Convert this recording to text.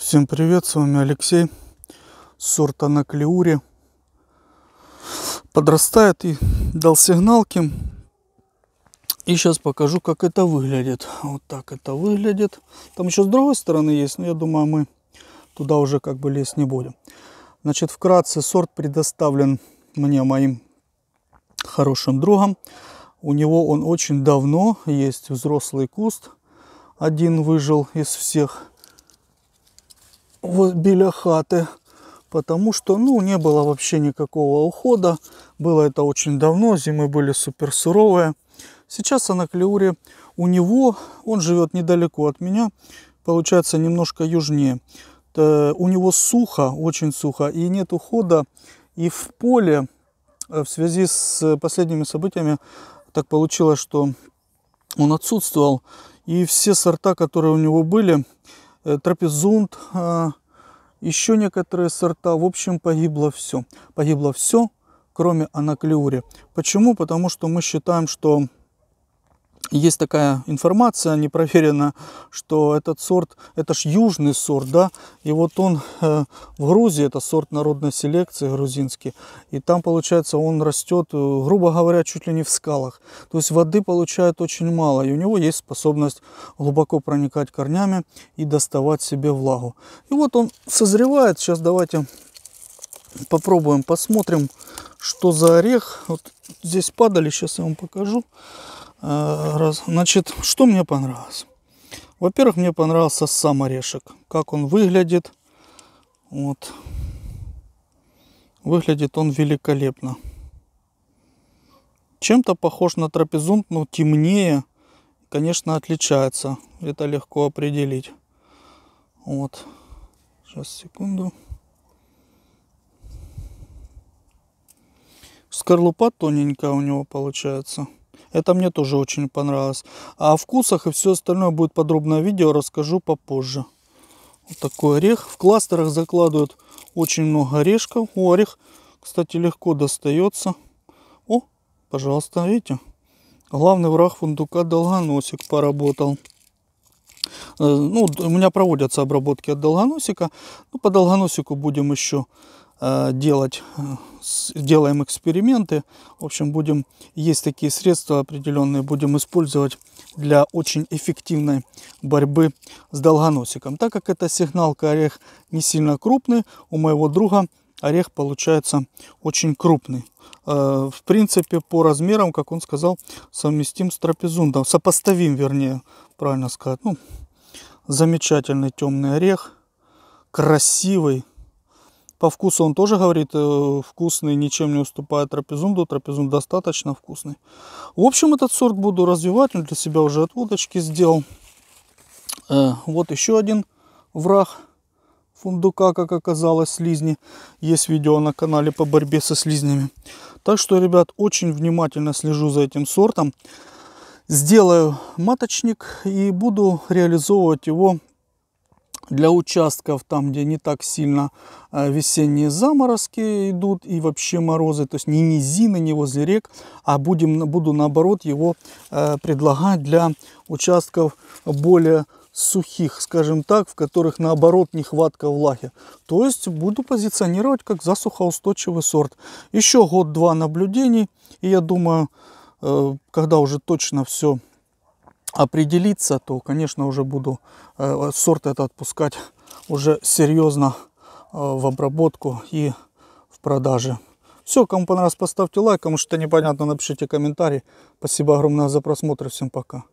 Всем привет, с вами Алексей Сорт Анаклиури. Подрастает и дал сигналки. И сейчас покажу, как это выглядит. Вот так это выглядит. Там еще с другой стороны есть, но я думаю, мы туда уже как бы лезть не будем. Значит, вкратце, сорт предоставлен мне моим хорошим другом. У него он очень давно, есть взрослый куст. Один выжил из всех Беля хаты, потому что не было вообще никакого ухода. Было это очень давно, зимы были супер суровые. Сейчас анаклиури у него, он живет недалеко от меня, получается немножко южнее. У него сухо, очень сухо, и нет ухода. И в поле, в связи с последними событиями, так получилось, что он отсутствовал. И все сорта, которые у него были, трапезунд, еще некоторые сорта, в общем, погибло все. Погибло все, кроме анаклиури. Почему? Потому что мы считаем, что есть такая информация непроверенная, что этот сорт, это ж южный сорт, да, и вот он в Грузии, это сорт народной селекции грузинский, и там, получается, он растет, грубо говоря, чуть ли не в скалах, то есть воды получает очень мало, и у него есть способность глубоко проникать корнями и доставать себе влагу. И вот он созревает. Сейчас давайте попробуем, посмотрим, что за орех. Вот здесь падали, сейчас я вам покажу. Значит, что мне понравилось? Во-первых, мне понравился сам орешек, как он выглядит. Вот. Выглядит он великолепно. Чем-то похож на трапезунд, но темнее, конечно, отличается. Это легко определить. Вот. Сейчас, секунду. Скорлупа тоненькая у него получается. Это мне тоже очень понравилось. А о вкусах и все остальное будет подробное видео, расскажу попозже. Вот такой орех. В кластерах закладывают очень много орешков. О, орех, кстати, легко достается. О, пожалуйста, видите? Главный враг фундука долгоносик поработал. У меня проводятся обработки от долгоносика. По долгоносику будем еще делаем эксперименты. В общем, есть такие средства определенные, будем использовать для очень эффективной борьбы с долгоносиком. Так как это сигналка, орех не сильно крупный, у моего друга орех получается очень крупный. В принципе, по размерам, как он сказал, совместим с трапезундом, сопоставим, вернее, правильно сказать. Замечательный темный орех, красивый. По вкусу он тоже, говорит, вкусный, ничем не уступает трапезунду. Трапезунд достаточно вкусный. В общем, этот сорт буду развивать. Он для себя уже отводочки сделал. Вот еще один враг фундука, как оказалось, слизни. Есть видео на канале по борьбе со слизнями. Так что, ребят, очень внимательно слежу за этим сортом. Сделаю маточник и буду реализовывать его для участков, там, где не так сильно весенние заморозки идут и вообще морозы, то есть не низины, не возле рек, а буду наоборот его предлагать для участков более сухих, скажем так, в которых наоборот нехватка влаги. То есть буду позиционировать как засухоустойчивый сорт. Еще год-два наблюдений, и я думаю, когда уже точно все определиться, то, конечно, уже буду сорт это отпускать уже серьезно в обработку и в продаже. Все, кому понравилось, поставьте лайк, кому что-то непонятно, напишите комментарий. Спасибо огромное за просмотр, всем пока.